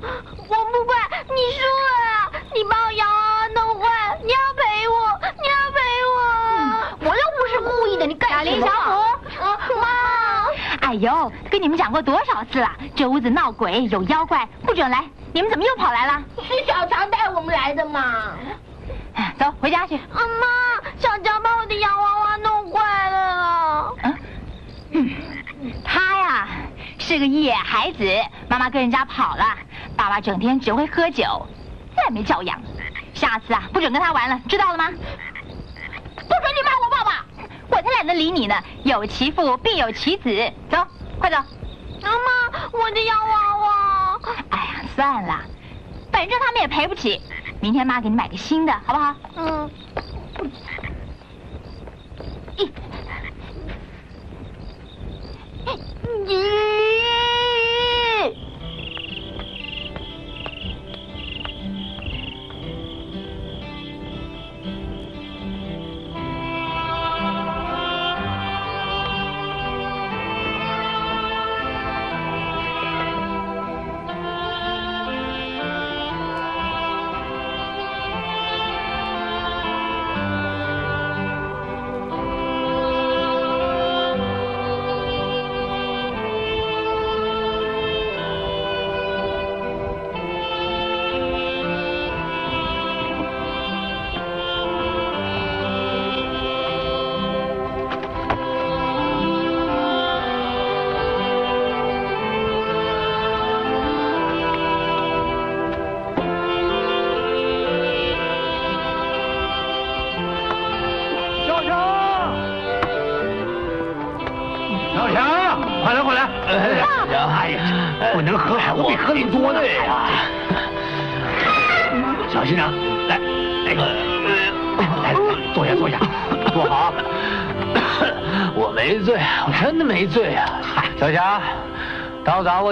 我不管，你输了，你把我洋娃弄坏，你要赔我，你要赔我！我又不是故意的，你干什么？妈！哎呦，跟你们讲过多少次了，这屋子闹鬼，有妖怪，不准来！你们怎么又跑来了？是小强带我们来的嘛？走，回家去。妈，小强把我的洋娃娃弄坏了。他呀。 是个野孩子，妈妈跟人家跑了，爸爸整天只会喝酒，再没教养。下次啊，不准跟他玩了，知道了吗？不准你骂我爸爸，我才懒得理你呢。有其父必有其子，走，快走。妈，我的洋娃娃。哎呀，算了，反正他们也赔不起。明天妈给你买个新的，好不好？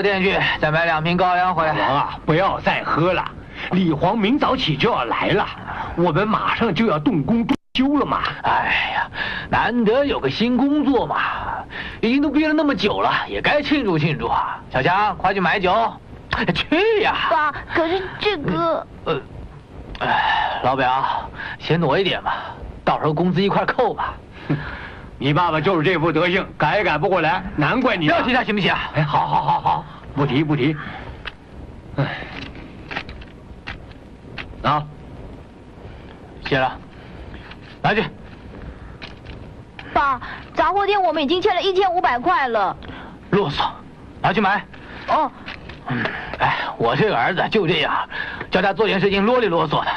店去，再买2瓶高粱回来。老王啊，不要再喝了。李黄明早起就要来了，我们马上就要动工装修了嘛。哎呀，难得有个新工作嘛，已经都憋了那么久了，也该庆祝庆祝。小强，快去买酒，去呀！爸，可是这个……老表，先挪一点吧，到时候工资一块扣吧。你爸爸就是这副德行，改也改不过来，难怪你。不要提他行不行？哎，好，不提不提。哎，啊，谢了，拿去。爸，杂货店我们已经欠了1500块了。啰嗦，拿去买。哦。哎，我这个儿子就这样，叫他做点事情啰里啰嗦的。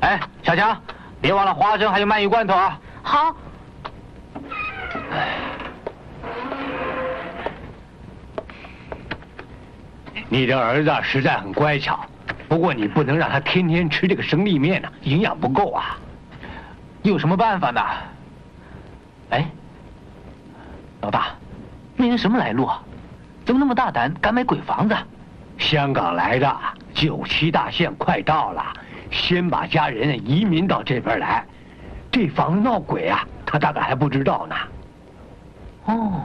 哎，小强，别忘了花生还有鳗鱼罐头啊。好。 你的儿子实在很乖巧，不过你不能让他天天吃这个生力面呢，营养不够啊。有什么办法呢？哎，老大，那人什么来路啊？怎么那么大胆，敢买鬼房子？香港来的，97大限快到了，先把家人移民到这边来。这房子闹鬼啊，他大概还不知道呢。 哦，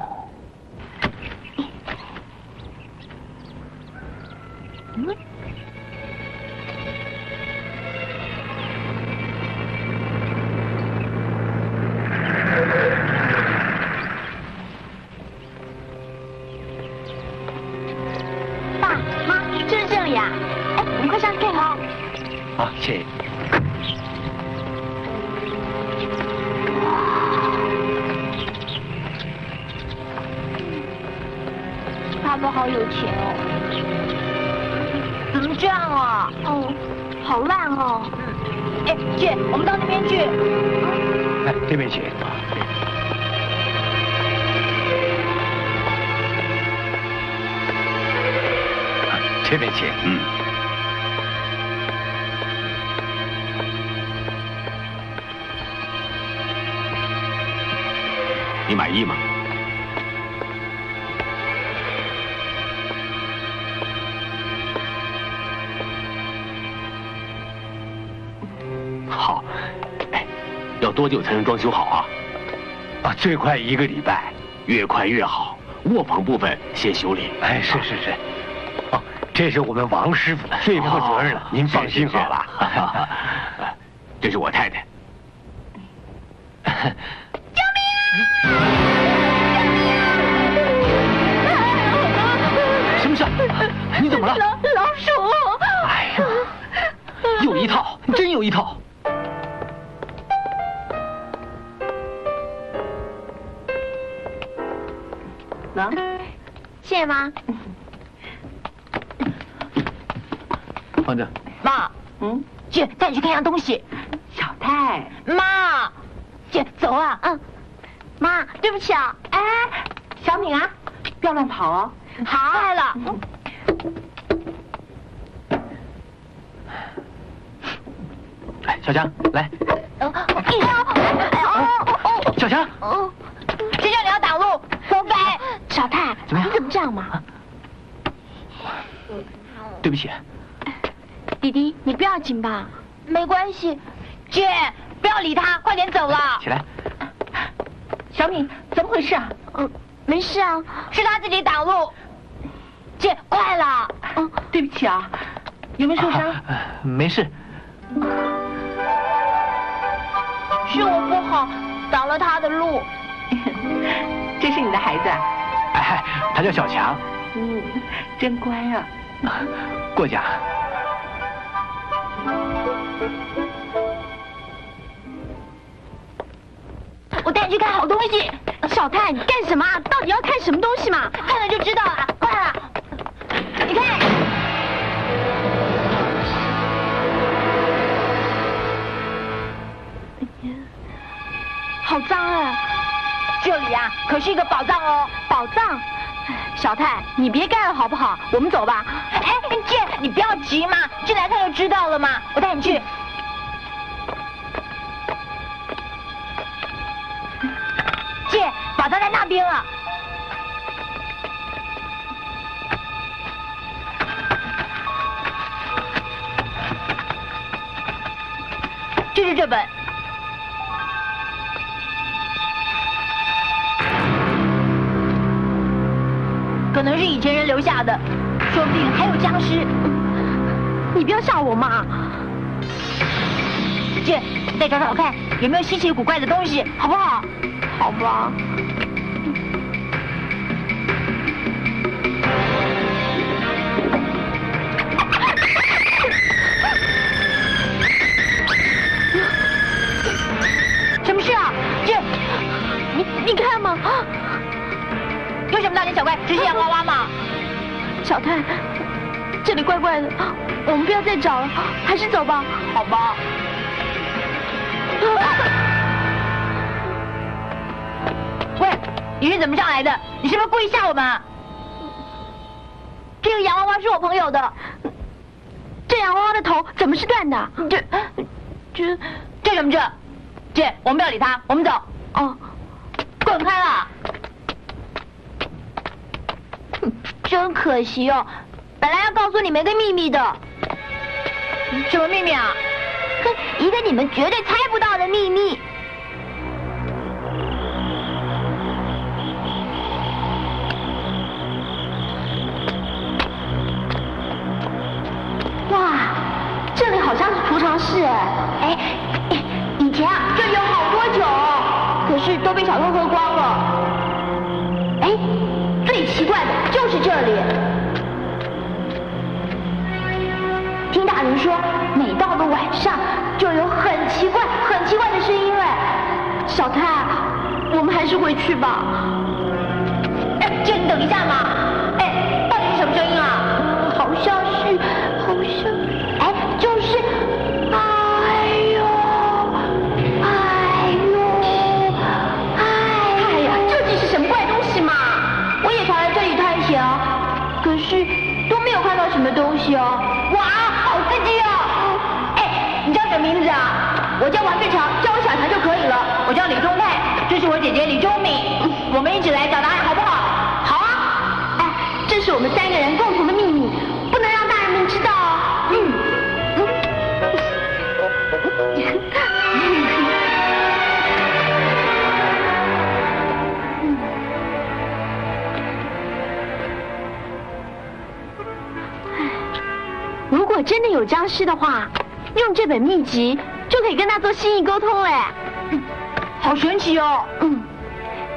爸妈，就是这里啊！哎，你快上去看看。好，谢谢。 爸爸好有钱哦！怎么这样啊？哦，好烂哦！哎，姐，我们到那边去。来，这边请。这边请。你满意吗？ 多久才能装修好啊？啊，最快1个礼拜，越快越好。卧房部分先修理。哎，是。哦，这是我们王师傅的，最负责任了，您放心好了。这是我太太。救命啊！什么事？你怎么了？老鼠！哎呀，有一套，真有一套。 能，谢谢妈。放这。妈，姐带你去看样东西。小太，妈，姐走啊。嗯，妈，对不起啊。哎，小敏啊，不要乱跑哦。好，坏了。哎，小强，来。小强。谁叫你要挡路？ 小太，怎么样？你怎么这样嘛？对不起，弟弟，你不要紧吧？没关系，姐，不要理他，快点走了。起来，小敏，怎么回事啊？没事啊，是他自己挡路。姐，快了。对不起啊，有没有受伤？没事。是我不好，挡了他的路。这是你的孩子啊？ 哎，他叫小强。嗯，真乖啊。过奖。我带你去看好东西。小太，你干什么？到底要看什么东西嘛？看了就知道了。快了，你看。好脏啊！ 这里啊，可是一个宝藏哦！宝藏，小太，你别干了好不好？我们走吧。哎，姐，你不要急嘛，进来看就知道了嘛。我带你去。姐，宝藏在那边了。就是这本。 可能是以前人留下的，说不定还有僵尸。你不要吓我嘛！姐，再找找看有没有稀奇古怪的东西，好不好？好吧。什么事啊？姐，你看嘛！ 有什么大惊小怪？只是洋娃娃嘛。小太，这里怪怪的，我们不要再找了，还是走吧。好吧。喂，你是怎么上来的？你是不是故意吓我们？这个洋娃娃是我朋友的。这洋娃娃的头怎么是断的？这什么这？姐，我们不要理他，我们走。哦，滚开了！ 真可惜哦，本来要告诉你们一个秘密的。什么秘密啊？哼，一个你们绝对猜不到的秘密。哇，这里好像是储藏室哎。哎，以前啊，这里有好多酒，可是都被小偷喝光了。哎，最奇怪的。 就是这里，听大人说，每到了晚上就有很奇怪、很奇怪的声音哎。小太，我们还是回去吧。哎，姐，你等一下嘛。哎，到底是什么声音啊？好像是，好像是……哎，就是，哎呦，哎呦，哎呀，究竟是什么怪东西嘛？我也常来这里探。 可是都没有看到什么东西哦！哇，好刺激哦！哎，你叫什么名字啊？我叫王志强，叫我小强就可以了。我叫李忠泰，这是我姐姐李忠敏，我们一起来找答案，好不好？好啊！哎，这是我们三个人共同的秘密，不能让大人们知道哦。果真的有僵尸的话，用这本秘籍就可以跟他做心意沟通嘞。好神奇哦！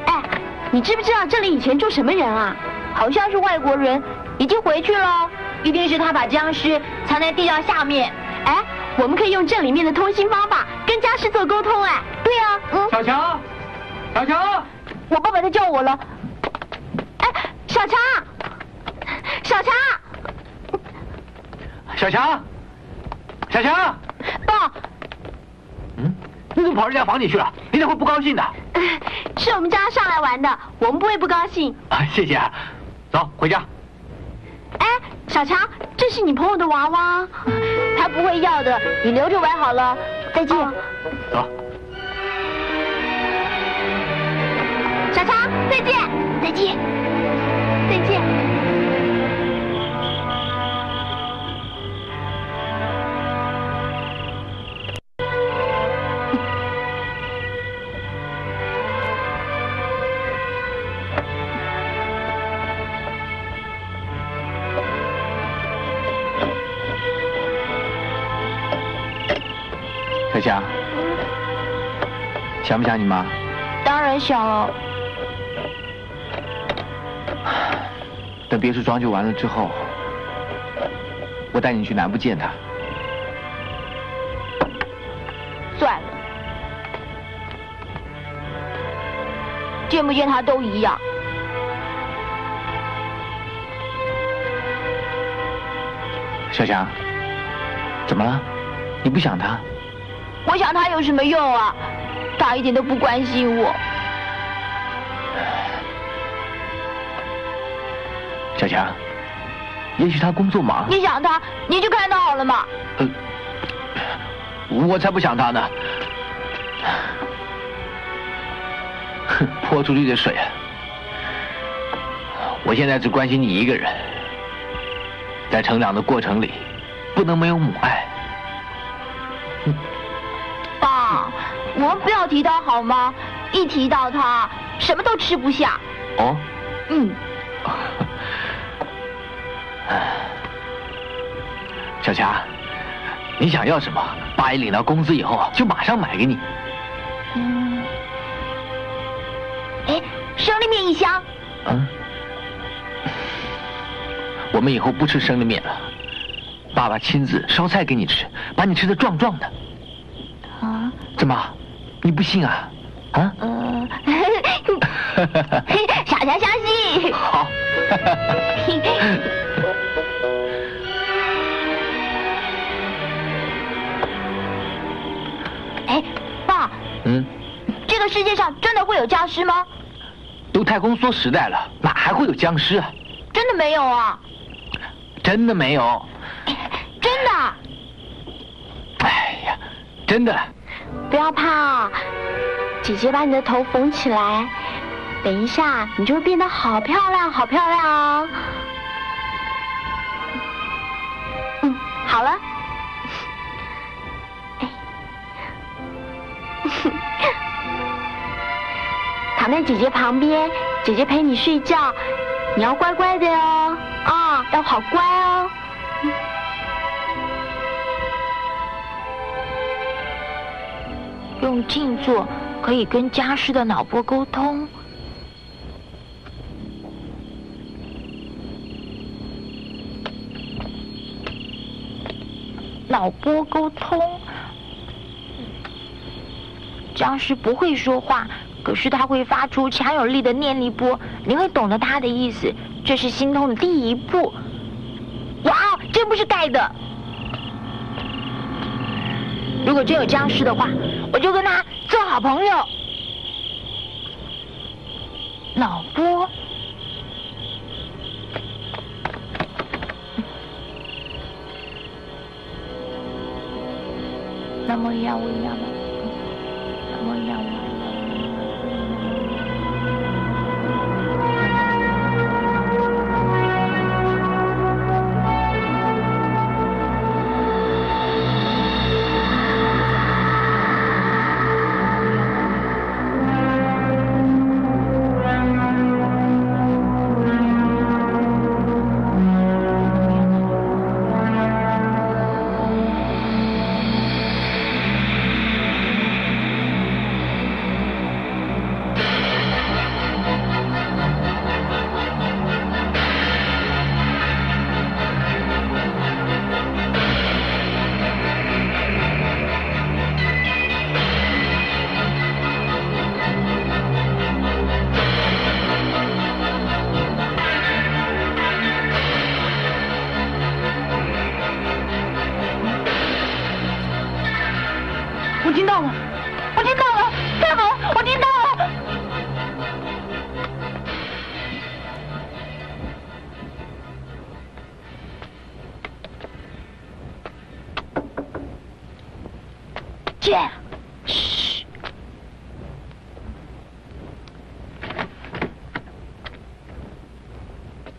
哎，你知不知道这里以前住什么人啊？好像是外国人，已经回去了。一定是他把僵尸藏在地窖下面。哎，我们可以用这里面的通信方法跟僵尸做沟通。哎，对啊，小强，小强，我爸爸在叫我了。哎，小强，小强。 小强，小强，爸，你怎么跑人家房里去了？你怎么会不高兴的？是我们叫他上来玩的，我们不会不高兴。啊，谢谢啊，走回家。哎，小强，这是你朋友的娃娃，他不会要的，你留着玩好了。再见。走。小强，再见，再见，再见。 想，想不想你妈？当然想了。等别墅装修完了之后，我带你去南部见她。算了，见不见她都一样。小强，怎么了？你不想她？ 我想他有什么用啊？他一点都不关心我。小强，也许他工作忙。你想他，你就看到好了嘛。我才不想他呢。哼，泼出去的水啊！我现在只关心你一个人。在成长的过程里，不能没有母爱。 我们不要提到好吗？一提到他，什么都吃不下。哦，小强，你想要什么？爸一领到工资以后就马上买给你。哎，生力面一箱。我们以后不吃生力面了，爸爸亲自烧菜给你吃，把你吃得壮壮的。啊？怎么？ 你不信啊？啊？小强相信。好。哎，爸。这个世界上真的会有僵尸吗？都太空梭时代了，哪还会有僵尸啊？真的没有啊？真的没有。真的。哎呀，真的。 不要怕，姐姐把你的头缝起来，等一下你就会变得好漂亮，好漂亮哦。好了。躺在姐姐旁边，姐姐陪你睡觉，你要乖乖的哦，啊，要好乖哦。 用静坐可以跟僵尸的脑波沟通。脑波沟通，僵尸不会说话，可是它会发出强有力的念力波，你会懂得它的意思。这是心通的第一步。哇，真不是盖的。 如果真有僵尸的话，我就跟他做好朋友。脑波，那么要我要吗？那么要我。我听到了，我听到了，太好，我听到了。姐，嘘。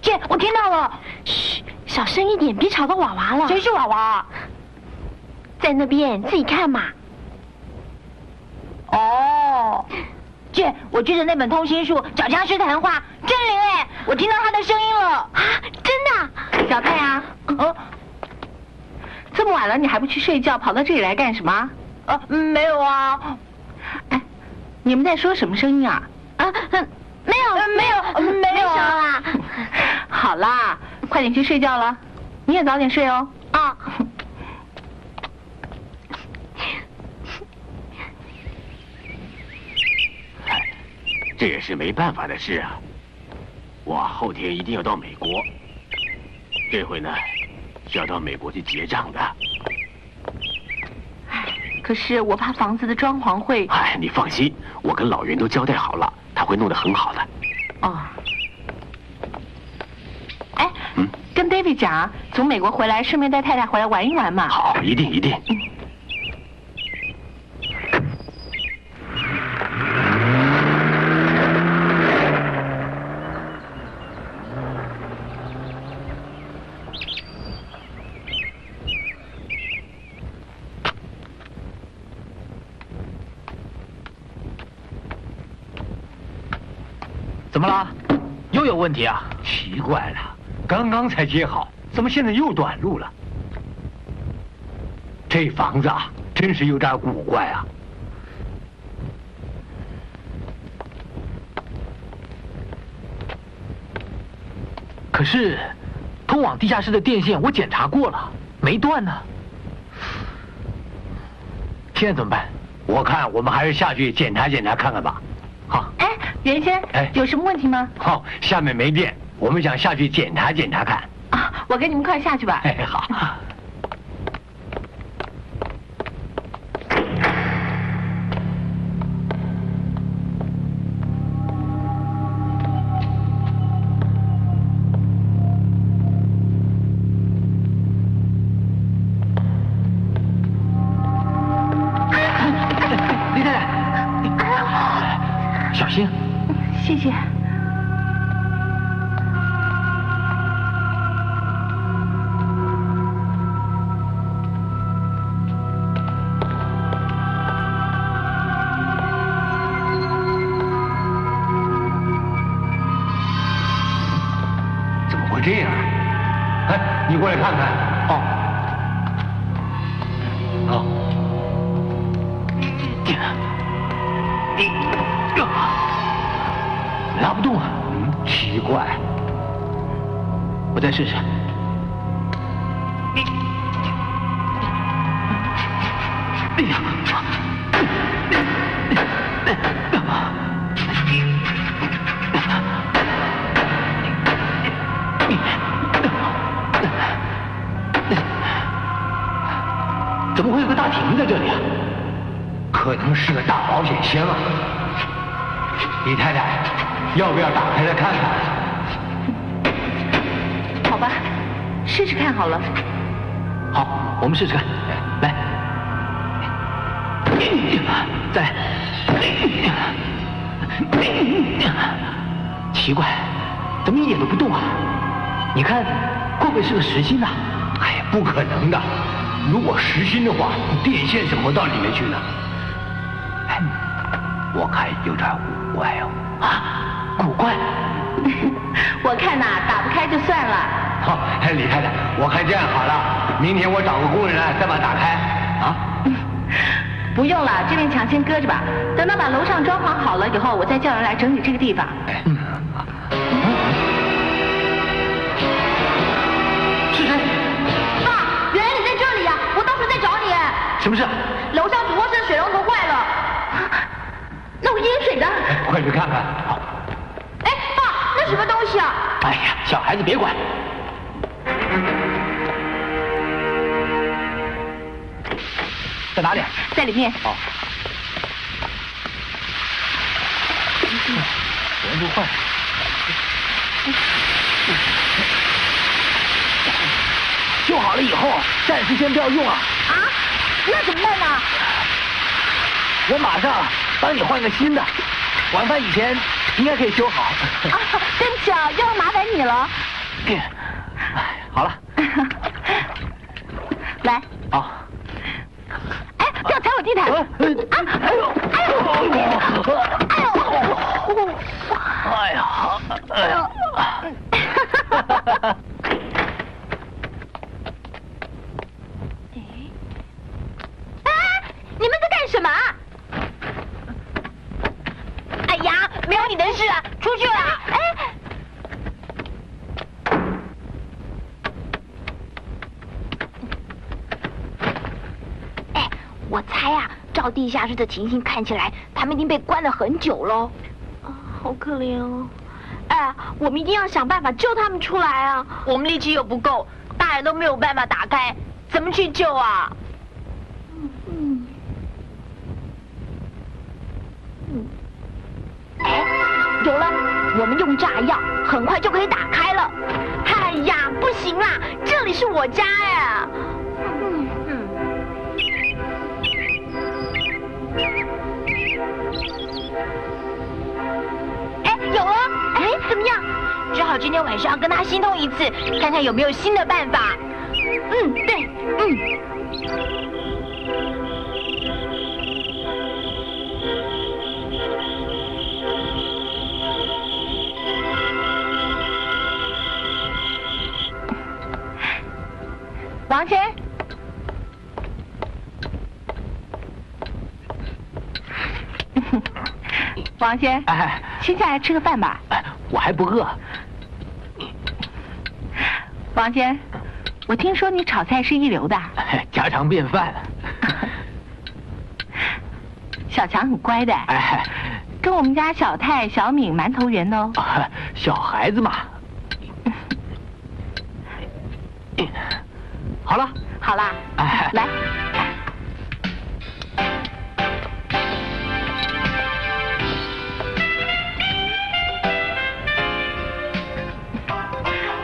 姐，我听到了。嘘，小声一点，别吵到娃娃了。谁是娃娃？在那边，自己看嘛。 哦，姐，我追着那本通心术找僵尸谈话，真灵哎！我听到他的声音了啊！真的，小太阳，这么晚了你还不去睡觉，跑到这里来干什么？没有啊。哎，你们在说什么声音啊？没有啊。好啦，快点去睡觉了，你也早点睡哦。啊。 这也是没办法的事啊！我后天一定要到美国，这回呢是要到美国去结账的。可是我怕房子的装潢会……哎，你放心，我跟老袁都交代好了，他会弄得很好的。哦。哎，跟 Baby 讲，从美国回来，顺便带太太回来玩一玩嘛。好，一定一定。怎么了？又有问题啊？奇怪了，刚刚才接好，怎么现在又短路了？这房子啊，真是有点古怪啊！可是，通往地下室的电线我检查过了，没断呢。现在怎么办？我看我们还是下去检查检查看看吧。好。 袁先生，哎，有什么问题吗？好，下面没电，我们想下去检查检查看。啊，我跟你们快下去吧。哎，好。李太太，小心。 谢谢。怎么会这样？哎，你过来看看。哦。哦。 拉不动啊！嗯，奇怪，我再试试。哎呀！怎么会有个大瓶在这里啊？可能是个大保险箱啊！李太太。 要不要打开来看看？好吧，试试看好了。好，我们试试看。来，再来。奇怪，怎么一点都不动啊？你看，会不会是个实心呢？哎呀，不可能的。如果实心的话，电线怎么到里面去呢？哎，我看有点古怪哦。啊？ 古怪，我看呐，打不开就算了。好，李太太，我看这样好了，明天我找个工人来再把它打开。啊？不用了，这面墙先搁着吧。等到把楼上装潢好了以后，我再叫人来整理这个地方。哎，是谁？爸，原来你在这里呀！我当时在找你。什么事？楼上主卧室的水龙头坏了，那我淹水的。快去看看。好。 什么东西啊！哎呀，小孩子别管。在哪里？在里面。好。果然不坏。修好了以后，暂时先不要用啊。啊？那怎么办呢？我马上帮你换个新的，晚饭以前应该可以修好。啊，真巧，又麻烦你了。哎，好了。来。好。哎，不要踩我地毯！啊！哎呦！哎呦！哎呦！哎呦！哎呦！ 你们在干什么？哎呀，没有你的事啊，出去了。哎，哎，我猜啊，照地下室的情形看起来，他们已经被关了很久了。啊，好可怜哦。哎，我们一定要想办法救他们出来啊！我们力气又不够，大人都没有办法打开，怎么去救啊？ 有了，我们用炸药，很快就可以打开了。哎呀，不行啦，这里是我家呀！哎，有了！哎，怎么样？只好今天晚上跟他心通一次，看看有没有新的办法。嗯，对，嗯。 王晨，王先，哎，先下来吃个饭吧。哎，我还不饿。王先，我听说你炒菜是一流的。家常便饭。小强很乖的，哎，跟我们家小泰、小敏蛮投缘哦。小孩子嘛。 好了，好啦，哎，来，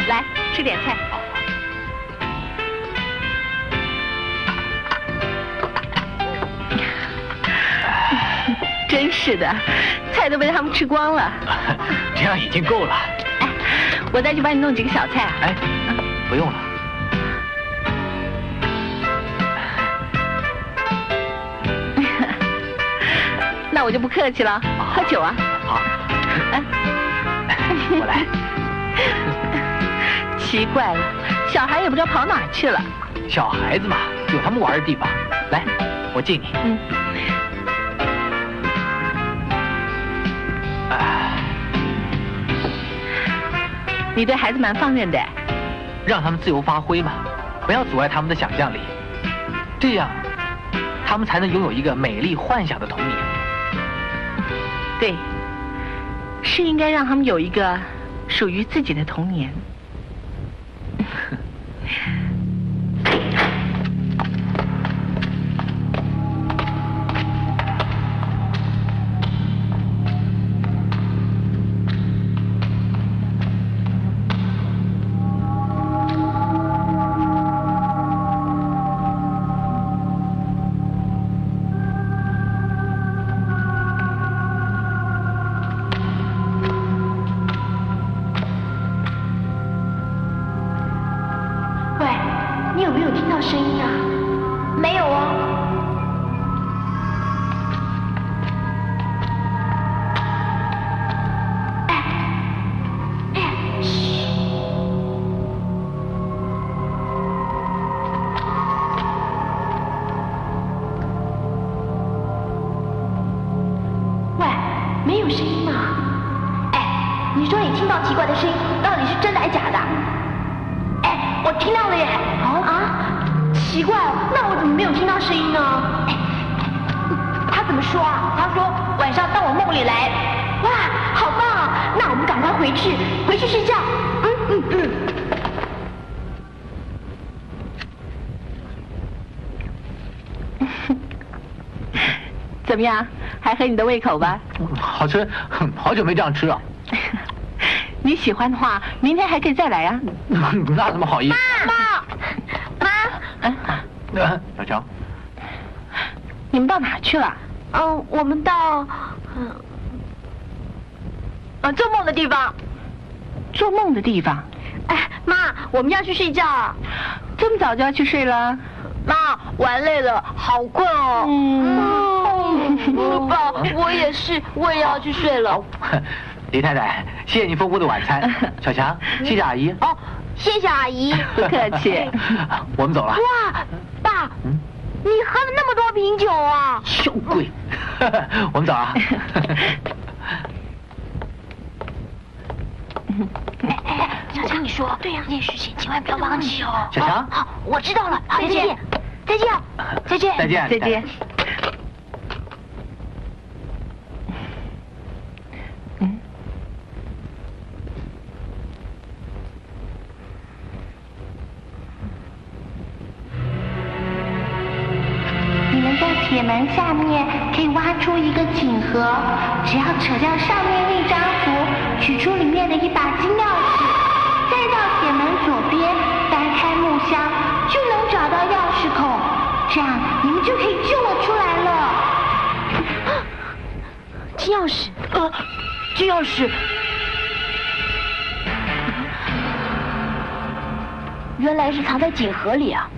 来吃点菜。真是的，菜都被他们吃光了。这样已经够了。哎，我再去帮你弄几个小菜啊。哎，不用了。 那我就不客气了，喝酒啊！好，我来。奇怪了，小孩也不知道跑哪去了。小孩子嘛，有他们玩的地方。来，我敬你。嗯。你对孩子蛮放任的，让他们自由发挥嘛，不要阻碍他们的想象力，这样他们才能拥有一个美丽幻想的童年。 对，是应该让他们有一个属于自己的童年。怎么样，还合你的胃口吧？好吃，好久没这样吃了。你喜欢的话，明天还可以再来啊。那怎么好意思？妈，小强，你们到哪去了？我们到做梦的地方。做梦的地方？哎，妈，我们要去睡觉啊。这么早就要去睡了？妈，玩累了，好困哦。爸，我也是，我也要去睡了。李太太，谢谢你丰富的晚餐。小强，谢谢阿姨。哦，谢谢阿姨，不客气。我们走了。哇，爸，你喝了那么多瓶酒啊！小鬼，我们走了。小强，你说对呀，这件事情千万不要忘记哦。小强，好，我知道了。再见，再见，再见，再见，再见。铁门下面可以挖出一个锦盒，只要扯掉上面那张符，取出里面的一把金钥匙，再到铁门左边掰开木箱，就能找到钥匙孔。这样你们就可以救我出来了。金钥匙，金钥匙。原来是藏在锦盒里啊。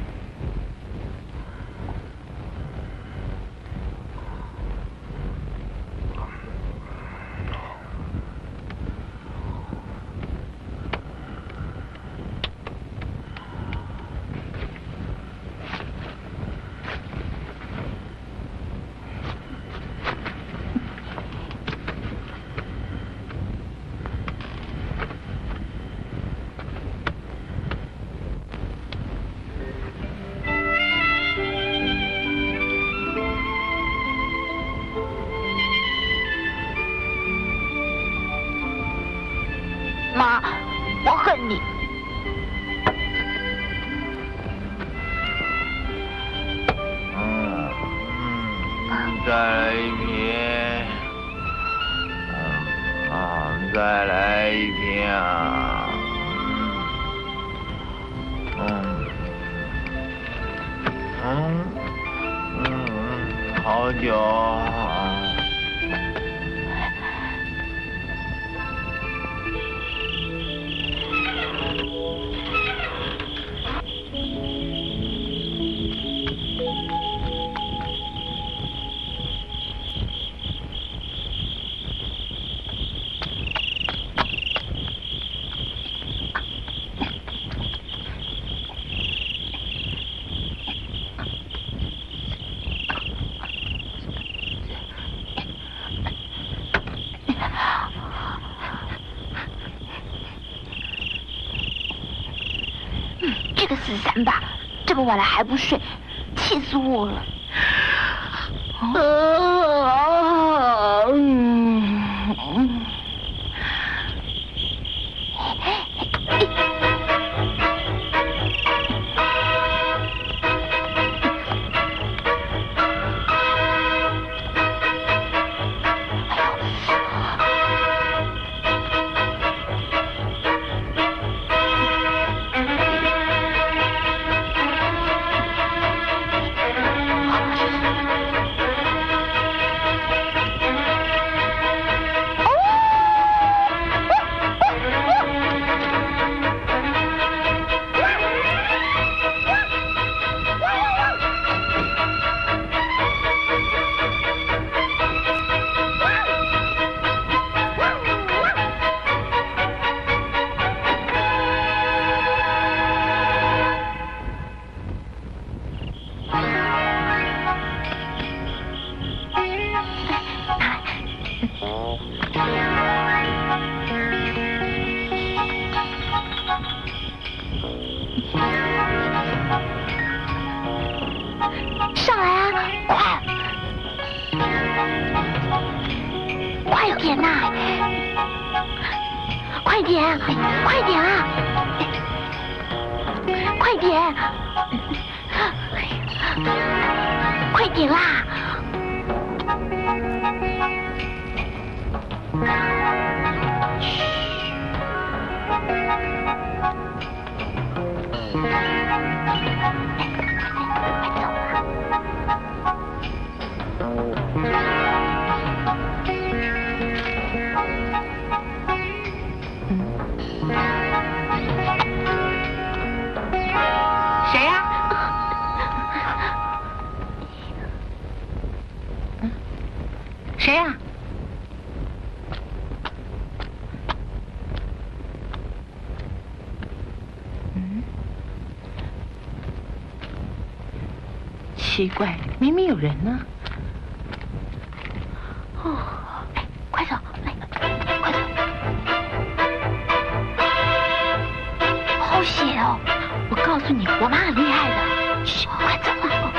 三吧，这么晚了还不睡，气死我了！快点！快点！快快点啦！谁呀？ 谁呀？嗯，奇怪，明明有人呢。哦，哎，快走，来，快走！好险哦！我告诉你，我妈很厉害的。嘘，快走啊！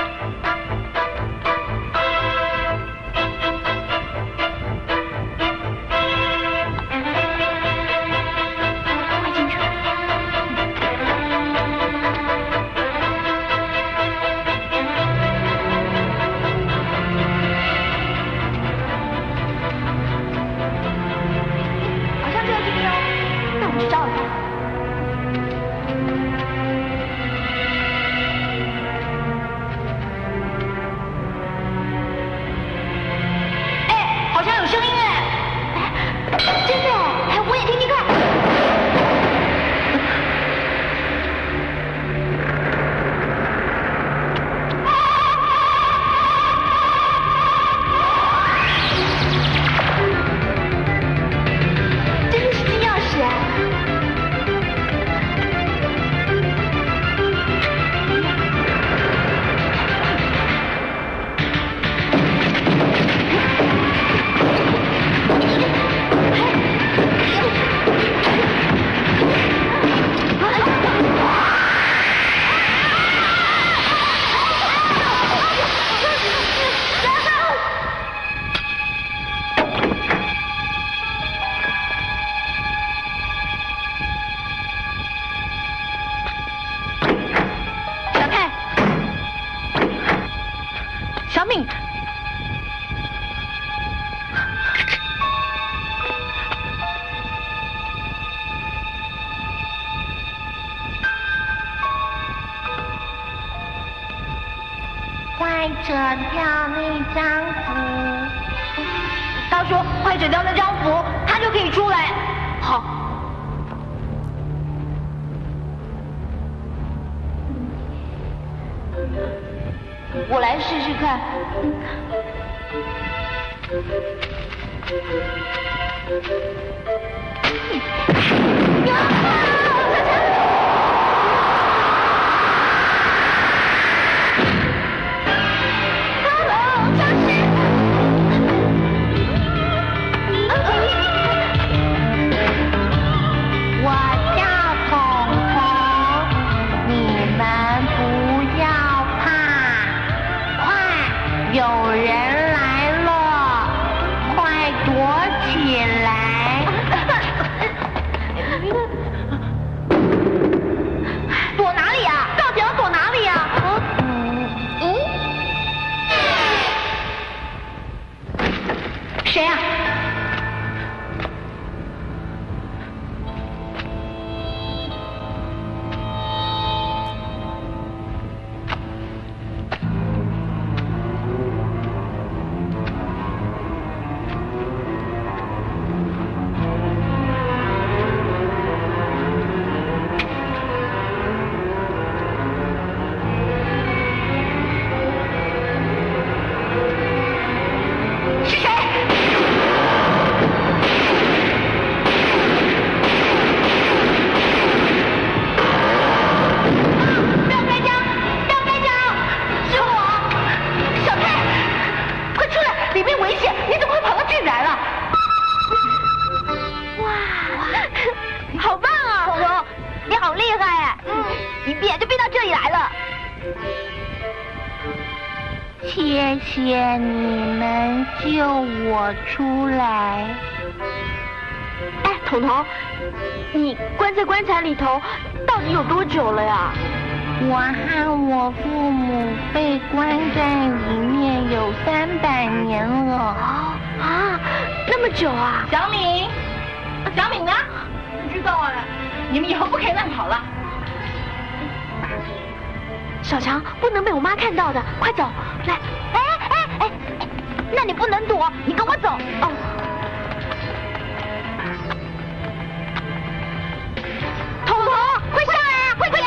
我和我父母被关在里面久啊？小敏，小敏呢？不知道啊。你们以后不可以乱跑了。小强，不能被我妈看到的，快走！来，哎，那你不能躲，你跟我走。哦。彤彤，快上来啊！快点！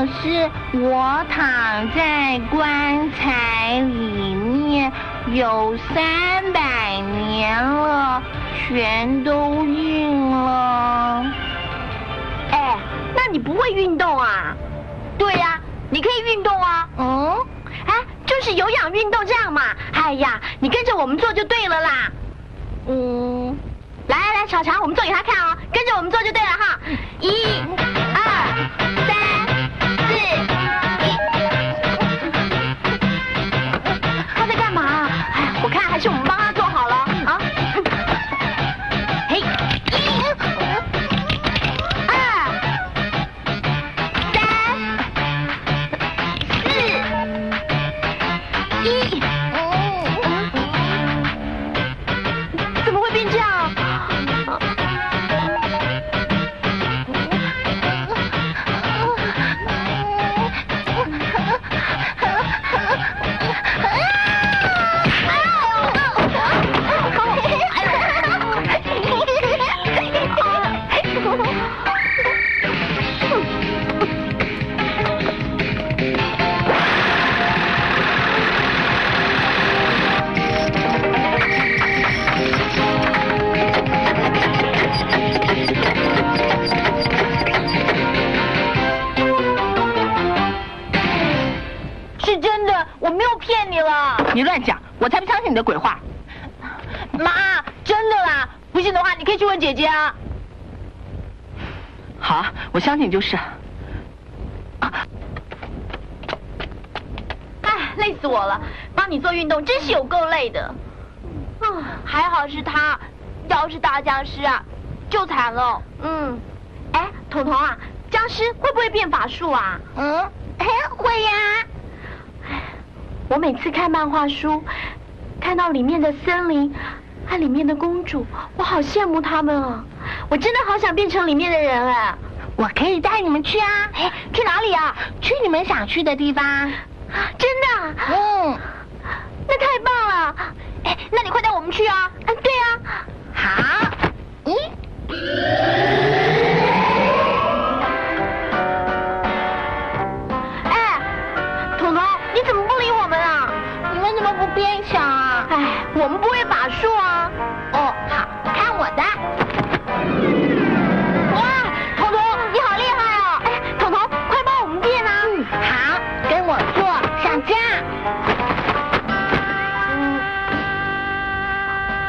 可是我躺在棺材里面有300年了，全都晕了。哎，那你不会运动啊？对呀，你可以运动啊。嗯，哎，就是有氧运动这样嘛。哎呀，你跟着我们做就对了啦。嗯，来，小强，我们做给他看哦，跟着我们做就对了哈。1、2、3、4。他在干嘛啊？哎，我看还是我们帮他做好了啊。嘿，1、2、3、4、1。怎么会变这样？你乱讲，我才不相信你的鬼话！妈，真的啦，不信的话你可以去问姐姐啊。好，我相信就是。哎，累死我了！帮你做运动真是有够累的。啊，还好是他，要是大僵尸啊，就惨了。嗯。哎，彤彤啊，僵尸会不会变法术啊？嗯，会呀。我每次看漫画书，看到里面的森林，看里面的公主，我好羡慕他们啊！我真的好想变成里面的人哎！我可以带你们去啊！哎，去哪里啊？去你们想去的地方。真的？嗯，那太棒了！哎，那你快带我们去啊！嗯，对啊。好。我们不会法术啊！哦，好，看我的！哇，彤彤，你好厉害哦！哎，彤彤，快帮我们变啊！嗯，好，跟我做，上架。嗯，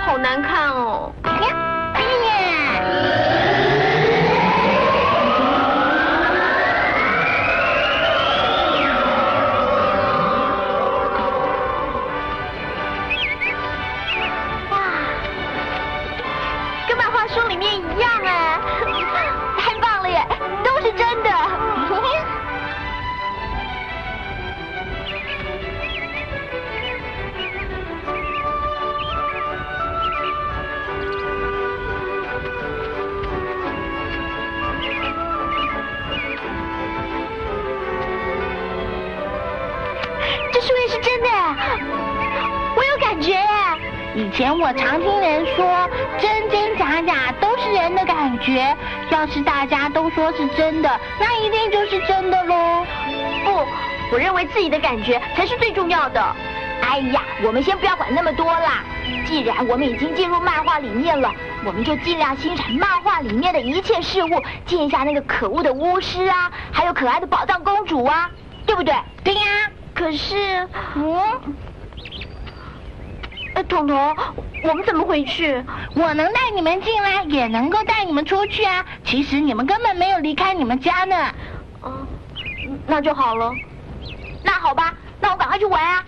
好难看哦！呀，变！以前我常听人说真真假假都是人的感觉，要是大家都说是真的，那一定就是真的喽。不，我认为自己的感觉才是最重要的。哎呀，我们先不要管那么多啦。既然我们已经进入漫画里面了，我们就尽量欣赏漫画里面的一切事物，见一下那个可恶的巫师啊，还有可爱的宝藏公主啊，对不对？对呀。可是，彤彤，我们怎么回去？我能带你们进来，也能够带你们出去啊。其实你们根本没有离开你们家呢。嗯，那就好了。那好吧，那我赶快去玩啊。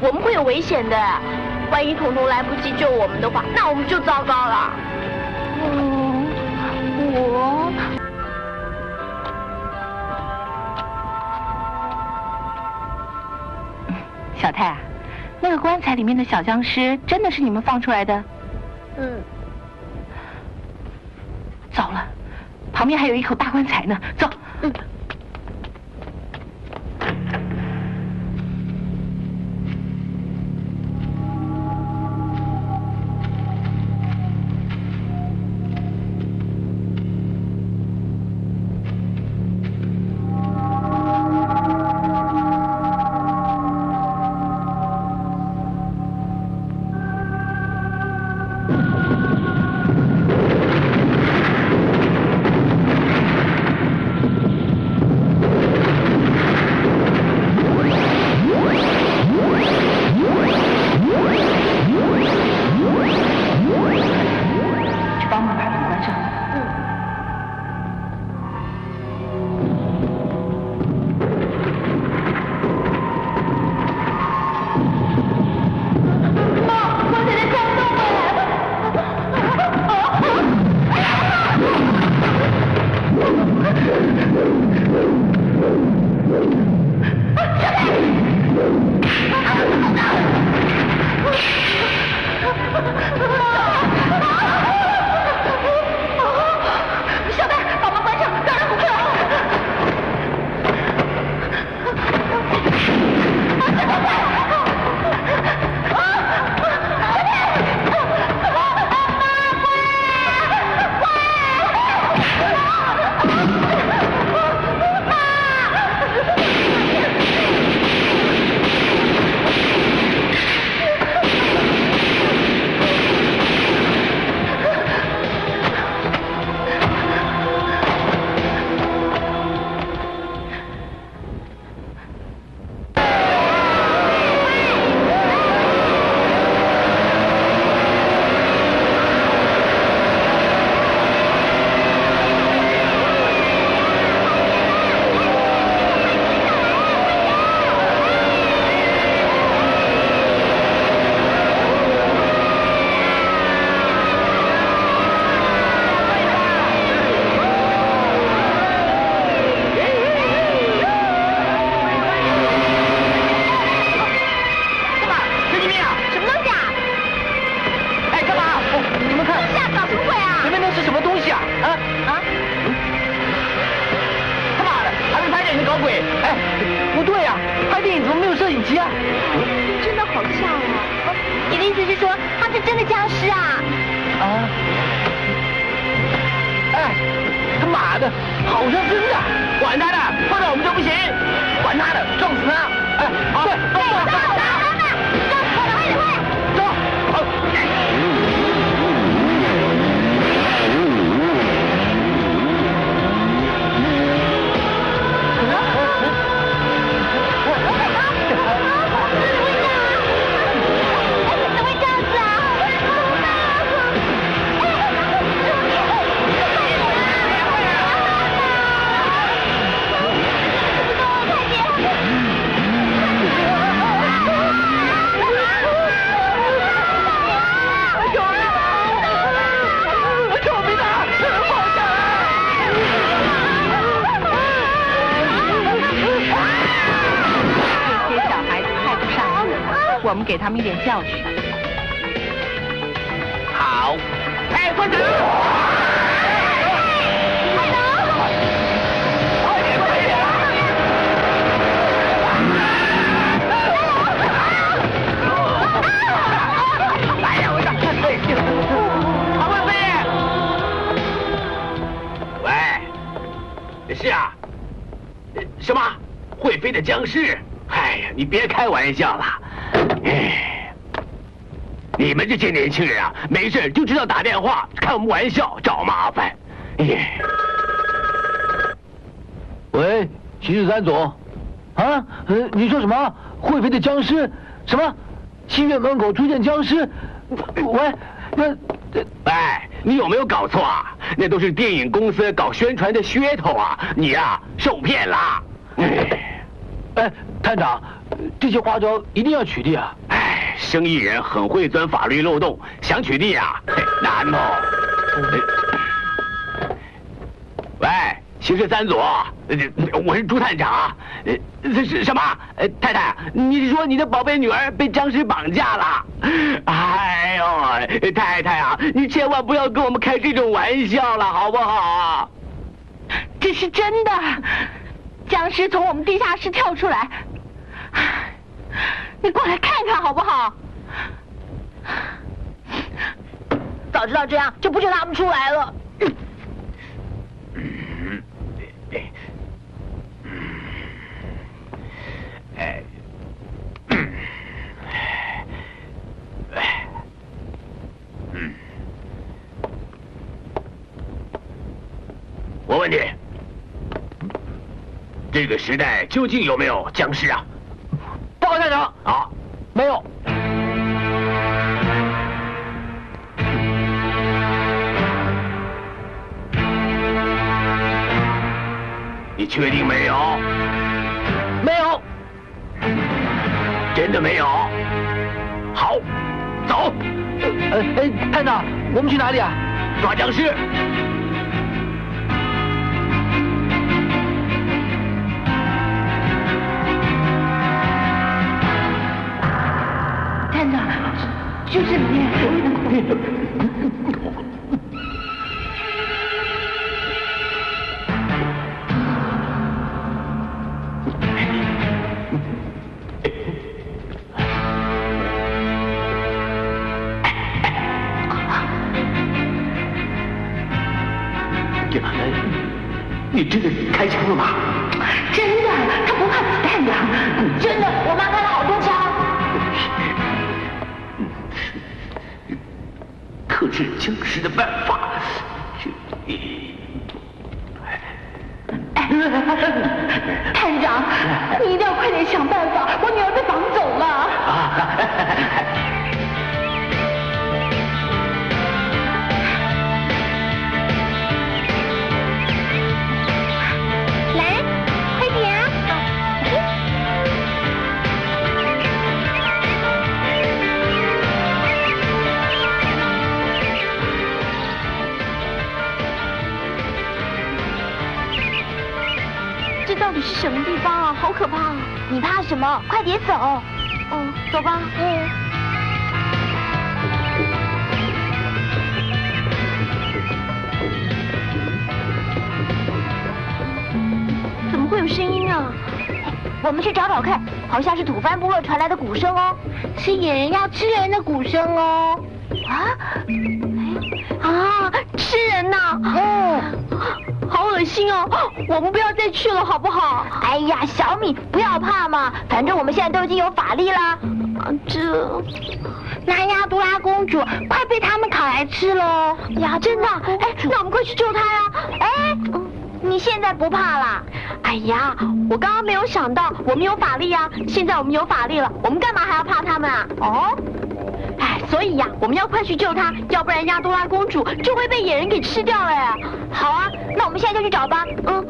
我们会有危险的，万一彤彤来不及救我们的话，那我们就糟糕了。嗯，我。小泰啊，那个棺材里面的小僵尸真的是你们放出来的？嗯。糟了，旁边还有一口大棺材呢，走。嗯。给他们一点教训。好，哎，快走！快走！哎呀，我这太累了。唐贵妃，喂，是啊，什么？会飞的僵尸？哎呀，你别开玩笑了。 你们这些年轻人啊，没事就知道打电话开我们玩笑，找麻烦。耶！喂，巡视三总，啊，你说什么？会飞的僵尸？什么？戏院门口出现僵尸？喂，那，哎，你有没有搞错啊？那都是电影公司搞宣传的噱头啊！你啊，受骗啦！哎，探长，这些花招一定要取缔啊！ 生意人很会钻法律漏洞，想取缔啊，难哦。喂，刑事三组，我是朱探长。这是什么？太太，你说你的宝贝女儿被僵尸绑架了？哎呦，太太啊，你千万不要跟我们开这种玩笑了，好不好啊？这是真的，僵尸从我们地下室跳出来。 你过来看看好不好？早知道这样就不准他们出来了。我问你，这个时代究竟有没有僵尸啊？ 报告探长啊，没有。你确定没有？没有。真的没有。好，走。探长，我们去哪里啊？抓僵尸。就是你，叶曼恩，你真的开枪了吗？真的，他不怕子弹的，真的，我妈开了好多枪。 克制僵尸的办法。探长，你一定要快点想办法，我女儿被绑走了。啊！ 是什么地方啊？好可怕啊！你怕什么？快别走！嗯，走吧。嗯。怎么会有声音啊？我们去找找看，好像是土番部落传来的鼓声哦，是野人要吃人的鼓声哦。啊？哎啊！吃人呐！嗯。 好恶心哦！我们不要再去了，好不好？哎呀，小米，不要怕嘛，反正我们现在都已经有法力啦。啊，这南亚多拉公主快被他们烤来吃了呀！真的？哎，那我们快去救她呀！哎，你现在不怕啦？哎呀，我刚刚没有想到我们有法力呀！现在我们有法力了，我们干嘛还要怕他们啊？哦。 所以呀，我们要快去救她，要不然亚多拉公主就会被野人给吃掉哎。好啊，那我们现在就去找吧。嗯。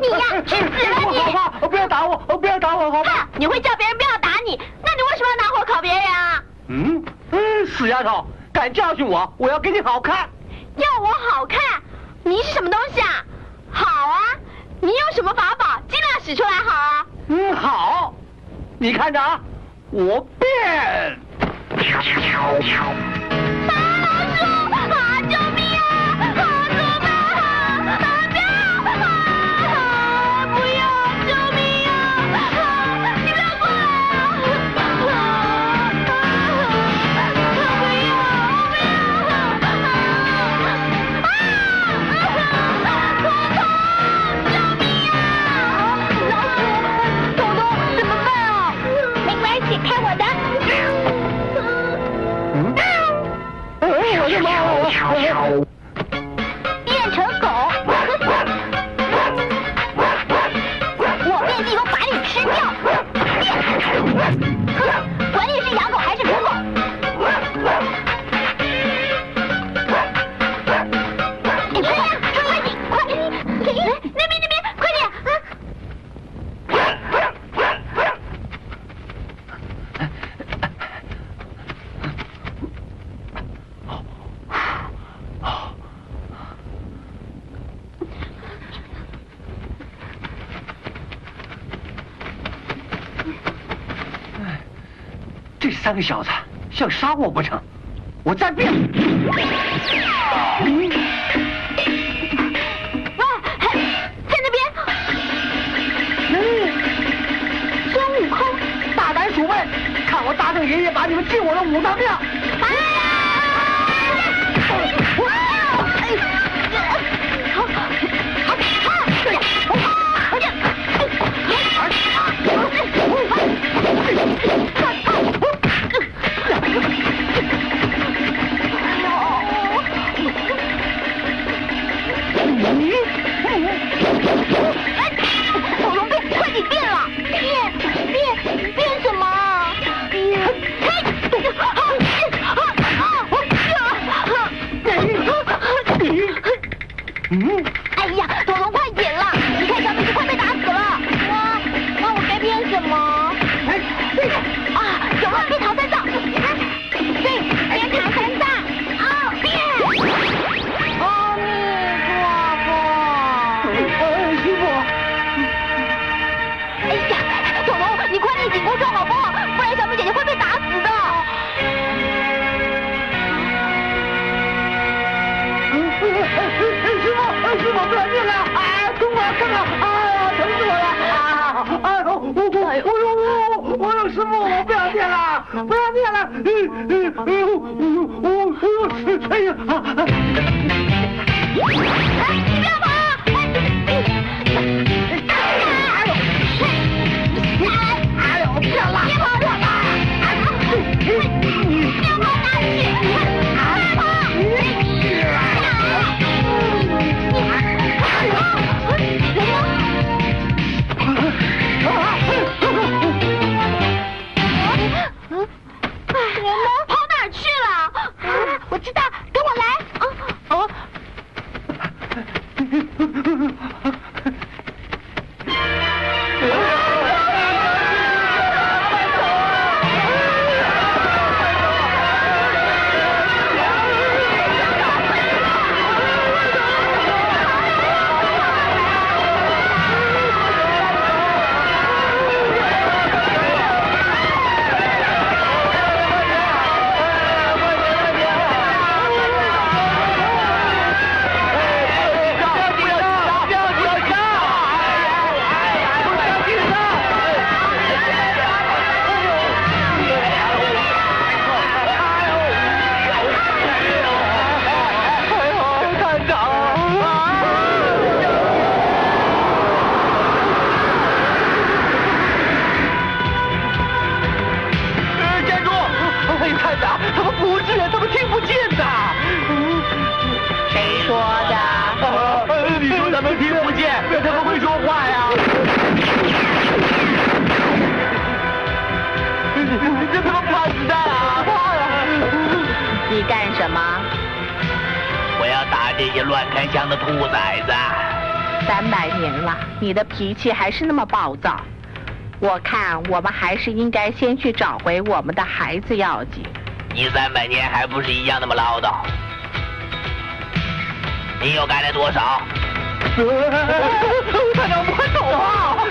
你呀，去死吧你！不要打我！你会叫别人不要打你，那你为什么要拿火烤别人啊？死丫头，敢教训我，我要给你好看！要我好看？你是什么东西啊？好啊，你有什么法宝，尽量使出来好啊！好，你看着啊，我变。 三个小子想杀我不成？我再变！哇，在那边！孙悟空，大胆鼠辈，看我大圣爷爷把你们进我的五脏庙！脾气还是那么暴躁，我看我们还是应该先去找回我们的孩子要紧。你300年还不是一样那么唠叨？你又该来多少？团长，我快走吧！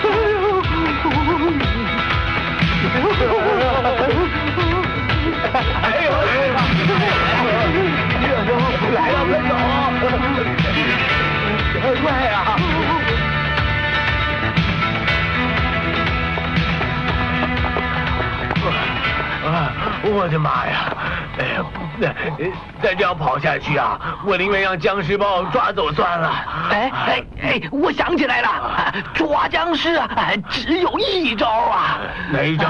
哎呦！来了，快走！快啊！ 我的妈呀！哎呦，再这样跑下去啊，我宁愿让僵尸把我抓走算了。哎，我想起来了，抓僵尸啊，只有一招啊。哪一招？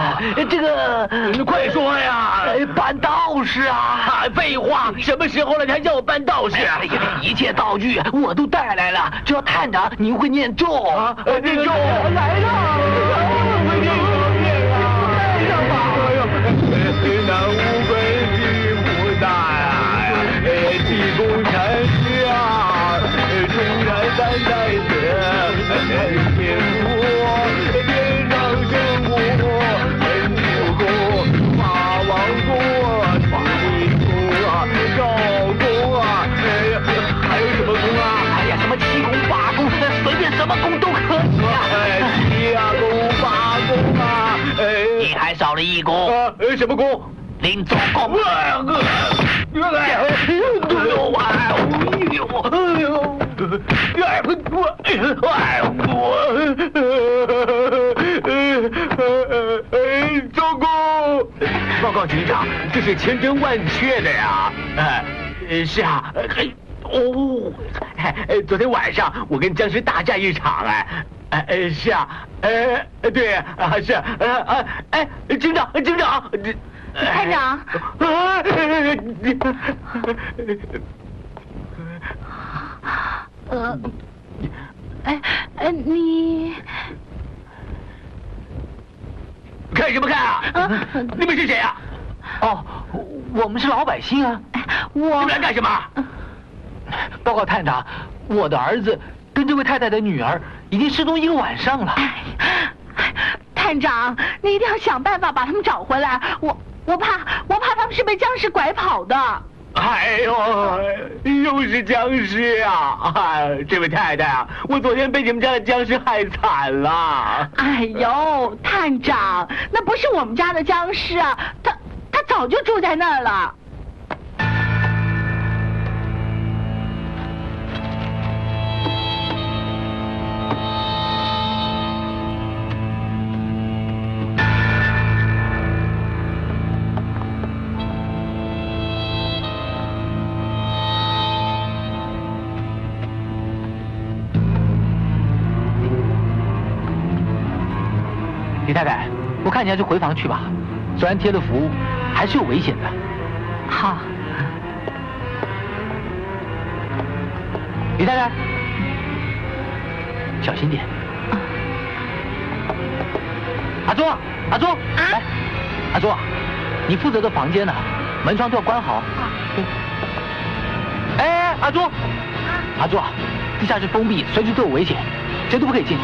这个，你快说呀！扮道士啊！废话，什么时候了，你还叫我扮道士？一切道具我都带来了，只要探长您会念咒啊，念咒来了。 南无本地菩萨呀，济公禅师啊，春禅三太子，天福天上圣母，文武功，法王功，法力功啊，赵功啊，还有什么功啊？哎呀，什么七功八功，随便什么功都可以啊。七啊功八功啊，你还少了一功。什么功？ 临走功！糟糕！报告局长，这是千真万确的呀！是啊，昨天晚上我跟僵尸大战一场是啊，对啊，是啊，警长。 探长，你看什么看啊？你们是谁啊？哦，我们是老百姓啊。你们来干什么？报告探长，我的儿子跟这位太太的女儿已经失踪一个晚上了。探长，你一定要想办法把他们找回来。我怕他们是被僵尸拐跑的。哎呦，又是僵尸啊！哎，这位太太啊，我昨天被你们家的僵尸害惨了。哎呦，探长，那不是我们家的僵尸啊，他早就住在那儿了。太太，我看你还是回房去吧，虽然贴了符，还是有危险的。好，李太太，小心点。阿朱，来，阿朱，你负责的房间呢？门窗都要关好。哎，阿朱，地下室封闭，随时都有危险，谁都不可以进去。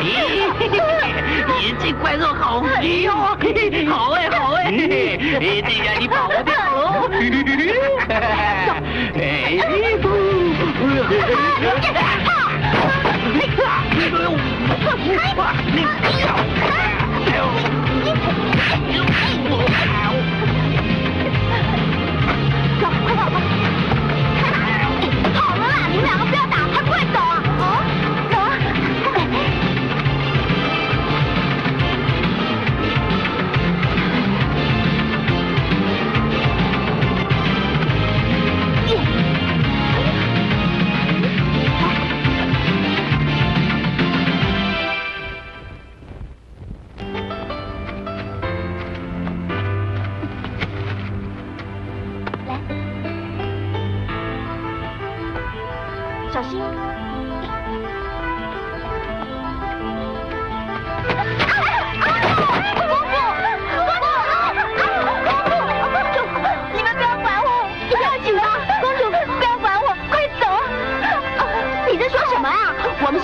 咦，这怪兽好皮哦！好哎，好哎！这让你跑不掉喽！哎，走，快跑吧！好了啦，你们两个不要打，快快走啊！哦。 我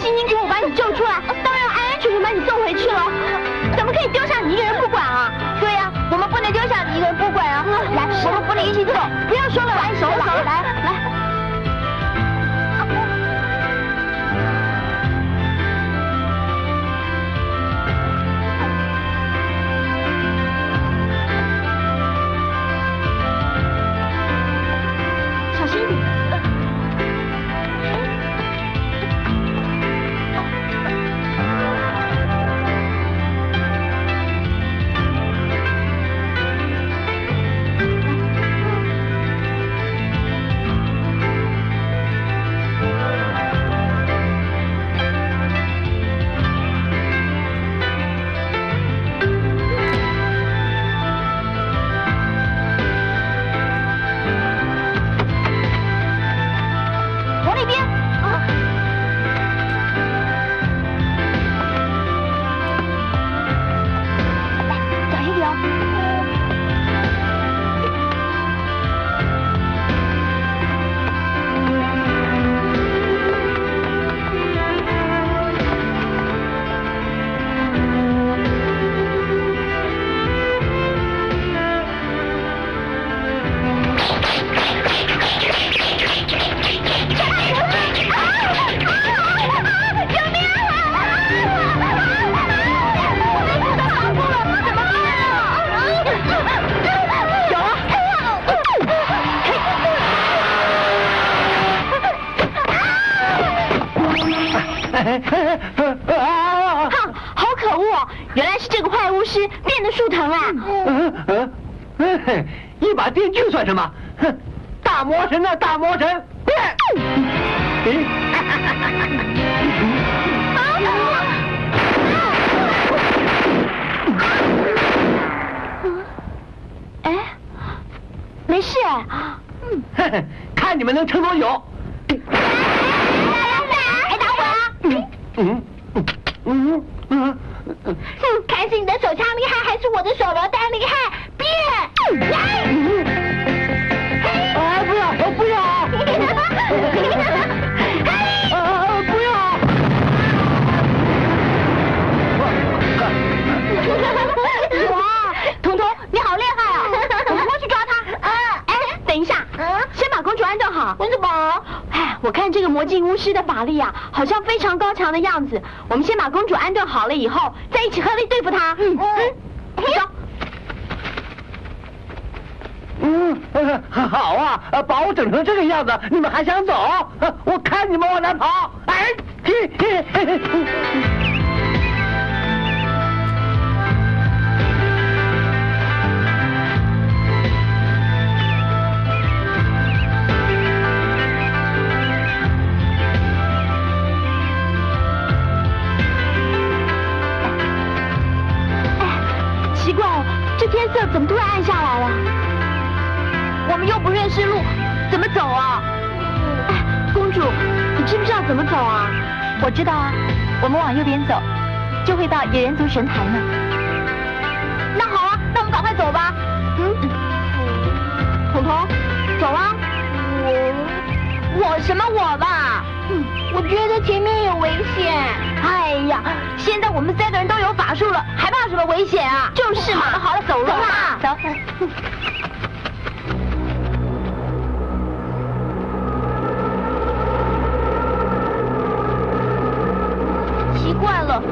们先把公主安顿好了以后，再一起合力对付她。嗯嗯，走。嗯，好啊，把我整成这个样子，你们还想走？我看你们往哪跑！哎，怎么突然暗下来了？我们又不认识路，怎么走啊？哎，公主，你知不知道怎么走啊？我知道啊，我们往右边走，就会到野人族神台呢。那好啊，那我们赶快走吧。彤彤，走啊！我什么我吧？我觉得前面有危险。险啊！就是嘛，好了，走了吧，走。奇怪了，